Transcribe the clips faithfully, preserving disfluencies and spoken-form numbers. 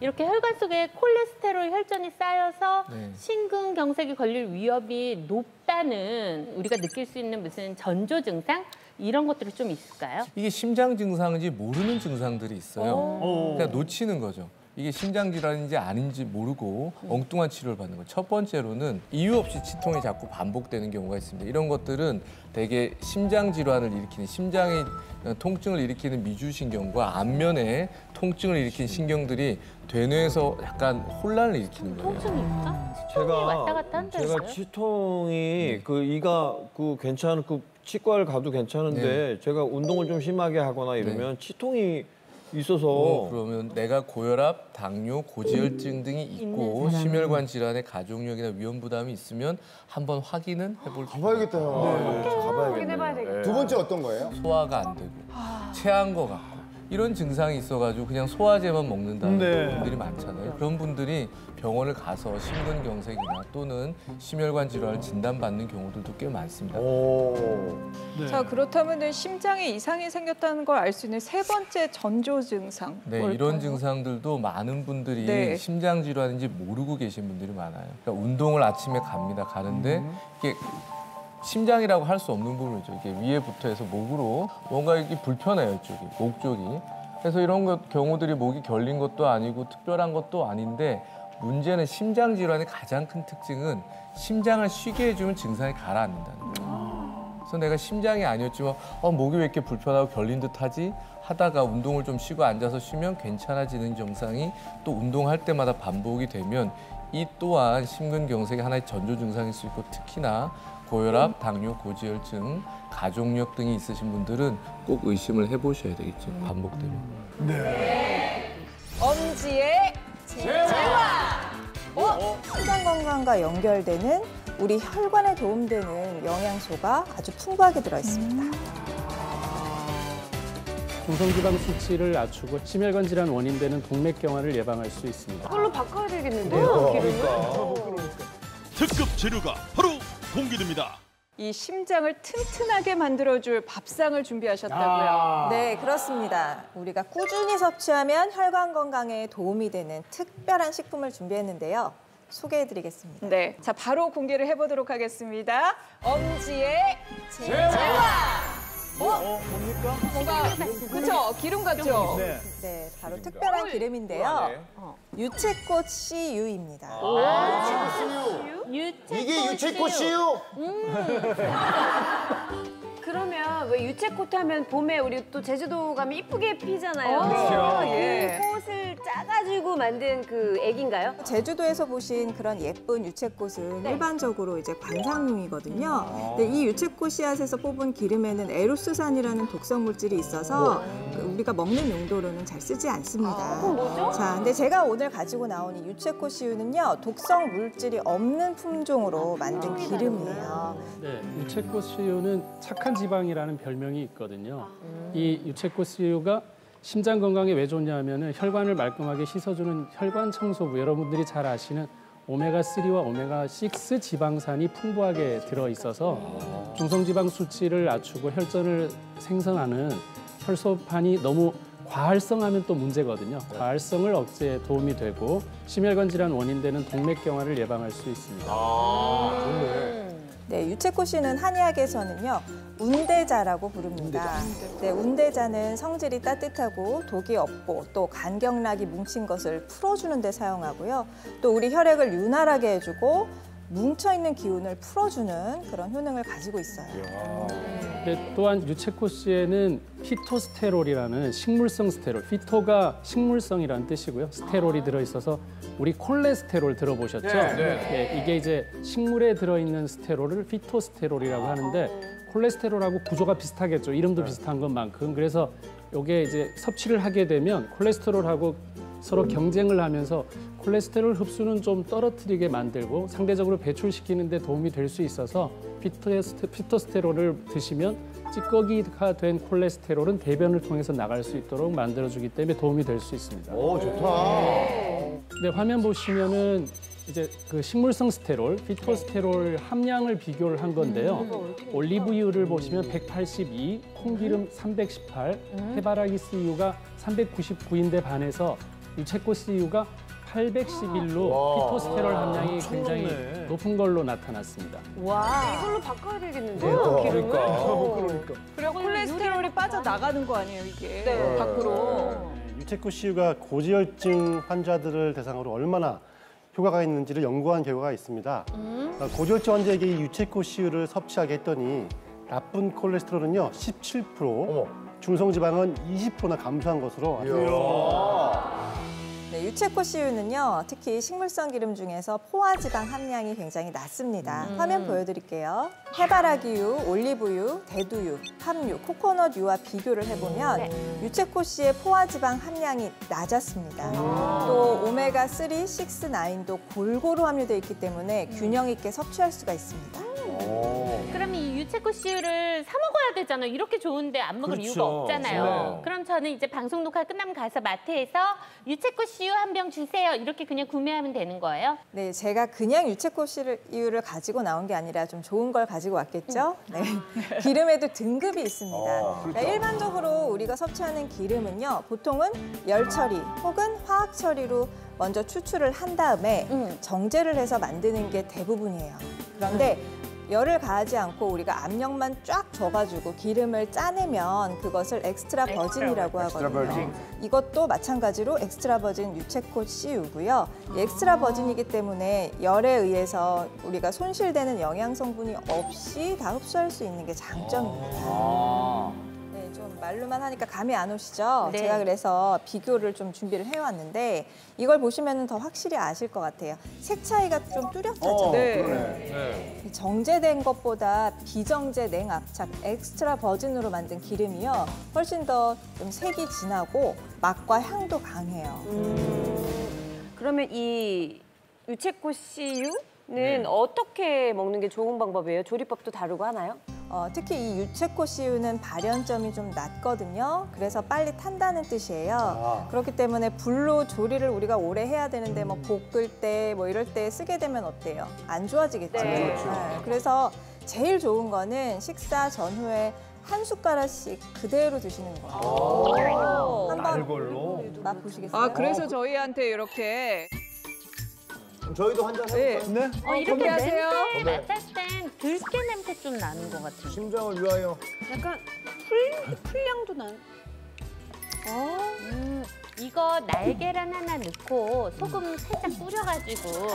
이렇게 혈관 속에 콜레스테롤 혈전이 쌓여서 네. 심근경색이 걸릴 위협이 높다는 우리가 느낄 수 있는 무슨 전조 증상? 이런 것들이 좀 있을까요? 이게 심장 증상인지 모르는 증상들이 있어요. 그냥 놓치는 거죠. 이게 심장 질환인지 아닌지 모르고 엉뚱한 치료를 받는 거예요. 첫 번째로는 이유 없이 치통이 자꾸 반복되는 경우가 있습니다. 이런 것들은 대개 심장 질환을 일으키는, 심장의 통증을 일으키는 미주신경과 안면에 통증을 일으킨 신경들이 되뇌에서 약간 혼란을 일으키는 거예요. 통증이 있다? 치통이 왔다 갔다 한다고요? 제가 치통이 그 이가 그 괜찮은 그 치과를 가도 괜찮은데 네. 제가 운동을 좀 심하게 하거나 이러면 네. 치통이 있어서 어, 그러면 내가 고혈압, 당뇨, 고지혈증 등이 있고 심혈관 질환의 가족력이나 위험 부담이 있으면 한번 확인은 해볼 수 가봐야겠다. 네. 네. 가봐야겠네요. 두 번째 어떤 거예요? 소화가 안 되고 체한 거 같고 이런 증상이 있어가지고 그냥 소화제만 먹는다는 네. 분들이 많잖아요. 그런 분들이 병원을 가서 심근경색이나 또는 심혈관 질환을 진단받는 경우들도 꽤 많습니다. 오. 네. 자 그렇다면 심장에 이상이 생겼다는 걸 알 수 있는 세 번째 전조 증상. 네, 뭘까요? 이런 증상들도 많은 분들이 네. 심장 질환인지 모르고 계신 분들이 많아요. 그러니까 운동을 아침에 갑니다. 가는데 음. 이게 심장이라고 할 수 없는 부분이죠. 이게 위에부터 해서 목으로 뭔가 이게 불편해요, 이쪽이, 목 쪽이. 그래서 이런 것, 경우들이 목이 결린 것도 아니고 특별한 것도 아닌데 문제는 심장 질환의 가장 큰 특징은 심장을 쉬게 해주면 증상이 가라앉는다는 거예요. 그래서 내가 심장이 아니었지만 어, 목이 왜 이렇게 불편하고 결린 듯하지? 하다가 운동을 좀 쉬고 앉아서 쉬면 괜찮아지는 증상이 또 운동할 때마다 반복이 되면 이 또한 심근경색의 하나의 전조 증상일 수 있고 특히나 고혈압, 당뇨, 고지혈증, 가족력 등이 있으신 분들은 꼭 의심을 해보셔야 되겠죠. 반복되면. 네. 엄지의 제왕! 어? 심장 건강과 연결되는 우리 혈관에 도움되는 영양소가 아주 풍부하게 들어있습니다. 음. 중성지방 수치를 낮추고 심혈관 질환 원인되는 동맥경화를 예방할 수 있습니다. 그걸로 바꿔야 되겠는데요, 기름을? 그러니까. 특급 재료가 바로! 공기듭니다. 이 심장을 튼튼하게 만들어줄 밥상을 준비하셨다고요? 아 네, 그렇습니다. 우리가 꾸준히 섭취하면 혈관 건강에 도움이 되는 특별한 식품을 준비했는데요. 소개해드리겠습니다. 네, 자 바로 공개를 해보도록 하겠습니다. 엄지의 제왕! 어? 어? 뭡니까? 뭔가, 그렇죠? 기름 같죠? 네, 네 바로 기름인가? 특별한 기름인데요. 어. 유채꽃 씨유입니다. 아 유채꽃 씨유? 유채꽃 이게 유채꽃 씨유? 음. 그러면 왜 유채꽃 하면 봄에 우리 또 제주도 가면 이쁘게 피잖아요. 어, 그렇죠. 예. 꽃을 짜가지고 만든 그 액인가요? 제주도에서 보신 그런 예쁜 유채꽃은 네. 일반적으로 이제 관상용이거든요. 음. 근데 이 유채꽃 씨앗에서 뽑은 기름에는 에로스산이라는 독성 물질이 있어서 음. 우리가 먹는 용도로는 잘 쓰지 않습니다. 아, 뭐죠? 자, 근데 제가 오늘 가지고 나온 이 유채꽃 씨유는요 독성 물질이 없는 품종으로 만든 기름이에요. 네, 유채꽃 씨유는 착한 지방이라는 별명이 있거든요. 음. 이 유채꽃 씨유가 심장 건강에 왜 좋냐 하면은 혈관을 말끔하게 씻어주는 혈관 청소부, 여러분들이 잘 아시는 오메가 쓰리와 오메가 식스 지방산이 풍부하게 들어있어서 중성지방 수치를 낮추고 혈전을 생성하는 혈소판이 너무 과활성하면 또 문제거든요. 과활성을 억제에 도움이 되고 심혈관 질환 원인되는 동맥경화를 예방할 수 있습니다. 아, 좋네. 네, 유채꽃 씨는 한의학에서는요 운대자라고 부릅니다. 네, 운대자는 성질이 따뜻하고 독이 없고 또 간경락이 뭉친 것을 풀어주는 데 사용하고요. 또 우리 혈액을 유난하게 해주고 뭉쳐있는 기운을 풀어주는 그런 효능을 가지고 있어요. 네, 또한 유채꽃 씨에는 피토스테롤이라는 식물성 스테롤, 피토가 식물성이라는 뜻이고요. 스테롤이 들어있어서 우리 콜레스테롤 들어보셨죠? 네, 네. 네, 이게 이제 식물에 들어있는 스테롤을 피토스테롤이라고 하는데 콜레스테롤하고 구조가 비슷하겠죠. 이름도 네. 비슷한 것만큼. 그래서 이게 이제 섭취를 하게 되면 콜레스테롤하고 서로 경쟁을 하면서 콜레스테롤 흡수는 좀 떨어뜨리게 만들고 상대적으로 배출시키는 데 도움이 될 수 있어서 피토스테롤을 드시면 찌꺼기가 된 콜레스테롤은 대변을 통해서 나갈 수 있도록 만들어주기 때문에 도움이 될 수 있습니다. 오, 좋다. 네, 화면 보시면은 이제 그 식물성 스테롤, 피토스테롤 함량을 비교를 한 건데요. 올리브유를 보시면 백팔십이, 콩기름 삼백십팔, 해바라기씨유가 삼백구십구인데 반해서 이 체코씨유가 팔백십일로 피토스테롤 함량이 굉장히 높네. 높은 걸로 나타났습니다. 와, 이걸로 바꿔야 되겠는데요? 어, 기름을? 그러니까. 어, 그러니까. 그리고 콜레스테롤이 빠져나가는 거 아니에요, 이게? 네, 밖으로. 유체코씨유가 고지혈증 환자들을 대상으로 얼마나 효과가 있는지를 연구한 결과가 있습니다. 음? 고지혈증 환자에게 이 유체코씨유를 섭취하게 했더니 나쁜 콜레스테롤은요, 십칠 퍼센트, 어머. 중성지방은 이십 퍼센트나 감소한 것으로 나타났습니다. 네, 유체코씨유는요, 특히 식물성 기름 중에서 포화지방 함량이 굉장히 낮습니다. 음. 화면 보여드릴게요. 해바라기유, 올리브유, 대두유, 팜유, 코코넛유와 비교를 해보면 음. 유체코씨유의 포화지방 함량이 낮았습니다. 음. 또 오메가 삼, 육, 구도 골고루 함유되어 있기 때문에 균형 있게 섭취할 수가 있습니다. 음. 그럼 이 유체코씨유를 사 먹어야 되잖아요. 이렇게 좋은데 안 먹을 그렇죠. 이유가 없잖아요. 네. 그럼 저는 이제 방송 녹화 끝나면 가서 마트에서 유체코씨유 한 병 주세요. 이렇게 그냥 구매하면 되는 거예요? 네, 제가 그냥 유체코씨유를 가지고 나온 게 아니라 좀 좋은 걸 가지고 왔겠죠? 네. 기름에도 등급이 있습니다. 아, 그러니까 일반적으로 우리가 섭취하는 기름은요, 보통은 열 처리 혹은 화학 처리로 먼저 추출을 한 다음에 음. 정제를 해서 만드는 게 대부분이에요. 그런데 열을 가하지 않고 우리가 압력만 쫙 줘가지고 기름을 짜내면 그것을 엑스트라 버진이라고 하거든요. 엑스트라 버진. 이것도 마찬가지로 엑스트라 버진 유체코씨유고요. 이 엑스트라 버진이기 때문에 열에 의해서 우리가 손실되는 영양 성분이 없이 다 흡수할 수 있는 게 장점입니다. 네, 좀 말로만 하니까 감이 안 오시죠? 네. 제가 그래서 비교를 좀 준비를 해왔는데 이걸 보시면 더 확실히 아실 것 같아요. 색 차이가 좀 뚜렷하죠? 어, 네. 네. 네. 정제된 것보다 비정제 냉압착, 엑스트라 버진으로 만든 기름이요. 훨씬 더 좀 색이 진하고 맛과 향도 강해요. 음, 그러면 이 유체코씨유는 네. 어떻게 먹는 게 좋은 방법이에요? 조리법도 다루고 하나요? 어, 특히 이 유체코씨유는 발연점이 좀 낮거든요. 그래서 빨리 탄다는 뜻이에요. 아. 그렇기 때문에 불로 조리를 우리가 오래 해야 되는데 뭐 볶을 때 뭐 이럴 때 쓰게 되면 어때요? 안 좋아지겠죠. 네. 네. 네. 그래서 제일 좋은 거는 식사 전후에 한 숟가락씩 그대로 드시는 거예요. 한번 맛보시겠어요? 아, 그래서 저희한테 이렇게. 저희도 한 잔 해볼까요? 네. 네? 어, 이렇게 냄새를 맡았을 땐 들깨 냄새 좀 나는 것 같아요. 심장을 위하여. 약간 풀, 풀향도 나는. 어? 음, 이거 날계란 하나 넣고 소금 살짝 뿌려가지고 음?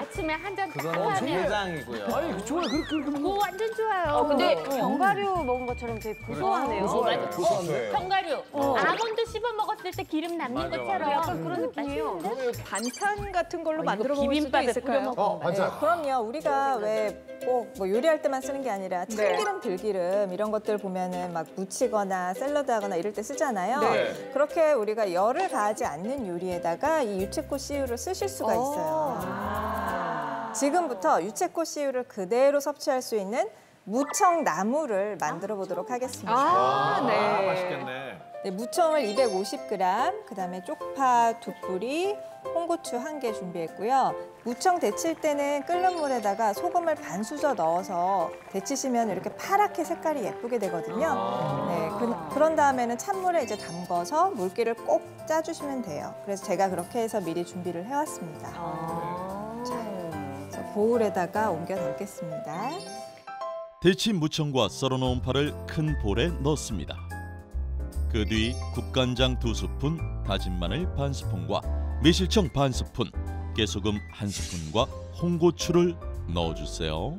아침에 한 잔 딱 하면. 그건 정장이고요. 아니, 좋아요. 그렇게, 그렇게 먹는 거. 오, 완전 좋아요. 어, 근데 어. 견과류 먹은 것처럼 되게 고소하네요. 고소하네요. 어, 고소하네요. 어, 견과류. 어. 아몬드 씹어 먹었을 때 기름 남는 맞아, 것처럼. 맞아. 약간 그런 느낌이에요. 반찬 같은 걸로 어, 만들어 먹을 수도 있을까요? 어, 반찬. 네, 그럼요. 우리가 왜 꼭 뭐 요리할 때만 쓰는 게 아니라 참기름, 들기름 이런 것들 보면은 막 무치거나 샐러드 하거나 이럴 때 쓰잖아요. 네. 그렇게 우리가 열을 가하지 않는 요리에다가 이 유체코씨유를 쓰실 수가 있어요. 아 지금부터 유체코씨유를 그대로 섭취할 수 있는 무청나물을 만들어 보도록 하겠습니다. 아, 네. 아, 맛있겠네. 네, 무청을 이백오십 그램, 그다음에 쪽파 두 뿌리, 홍고추 한 개 준비했고요. 무청 데칠 때는 끓는 물에다가 소금을 반 수저 넣어서 데치시면 이렇게 파랗게 색깔이 예쁘게 되거든요. 네, 그, 그런 다음에는 찬물에 이제 담궈서 물기를 꼭 짜주시면 돼요. 그래서 제가 그렇게 해서 미리 준비를 해왔습니다. 자, 그래서 보울에다가 옮겨 담겠습니다. 데친 무청과 썰어놓은 파를 큰 볼에 넣습니다. 그 뒤 국간장 두 스푼, 다진 마늘 반 스푼과 매실청 반 스푼, 깨소금 한 스푼과 홍고추를 넣어주세요.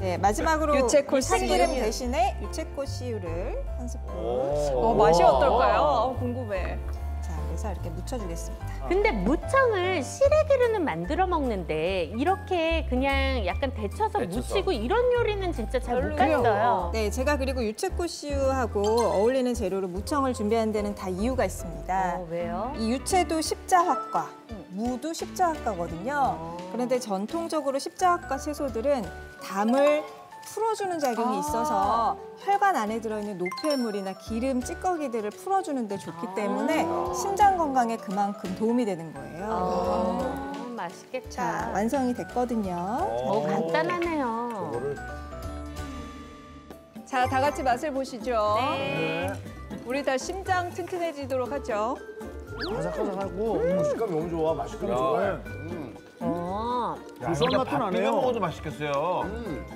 네, 마지막으로 유채코씨유 기름 대신에 유채코씨유를 한 스푼. 어, 맛이 어떨까요? 어, 궁금해. 자, 그래서 이렇게 묻혀주겠습니다. 근데 무청을 시래기로는 만들어 먹는데 이렇게 그냥 약간 데쳐서, 데쳐서. 무치고 이런 요리는 진짜 잘 못 갔어요. 네, 제가 그리고 유체코씨유하고 어울리는 재료로 무청을 준비하는 데는 다 이유가 있습니다. 어, 왜요? 이 유채도 십자화과, 무도 십자화과거든요. 어. 그런데 전통적으로 십자화과 채소들은 담을 풀어주는 작용이 있어서 혈관 안에 들어있는 노폐물이나 기름, 찌꺼기들을 풀어주는 데 좋기 때문에 신장 건강에 그만큼 도움이 되는 거예요. 오, 맛있겠다. 자, 완성이 됐거든요. 오, 간단하네요. 저거를. 자, 다 같이 맛을 보시죠. 네. 우리 다 심장 튼튼해지도록 하죠. 바삭바삭하고 음 식감이 너무 좋아. 맛있게 좋아해. 음. 아, 고소한 맛도 나네요. 먹어도 맛있겠어요. 음.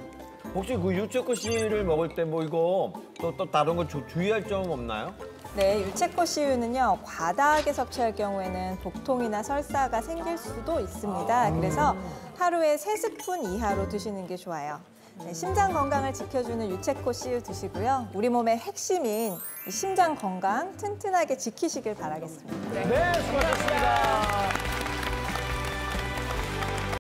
혹시 그 유채꽃씨를 먹을 때 뭐 이거 또, 또 다른 거 주, 주의할 점 없나요? 네, 유채꽃씨유는요 과다하게 섭취할 경우에는 복통이나 설사가 생길 수도 있습니다. 아, 그래서 음. 하루에 세 스푼 이하로 드시는 게 좋아요. 네, 심장 건강을 지켜주는 유채꽃씨유 드시고요. 우리 몸의 핵심인 이 심장 건강 튼튼하게 지키시길 바라겠습니다. 네, 수고하셨습니다.